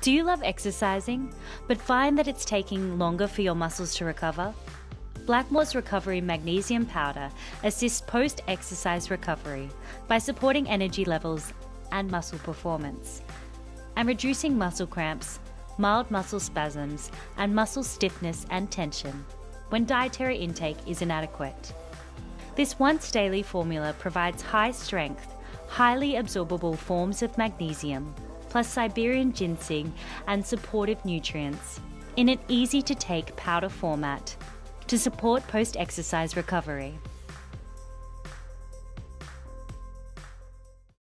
Do you love exercising, but find that it's taking longer for your muscles to recover? Blackmores Recovery Magnesium Powder assists post-exercise recovery by supporting energy levels and muscle performance, and reducing muscle cramps, mild muscle spasms, and muscle stiffness and tension when dietary intake is inadequate. This once-daily formula provides high-strength, highly absorbable forms of magnesium, plus Siberian ginseng and supportive nutrients in an easy-to-take powder format to support post-exercise recovery.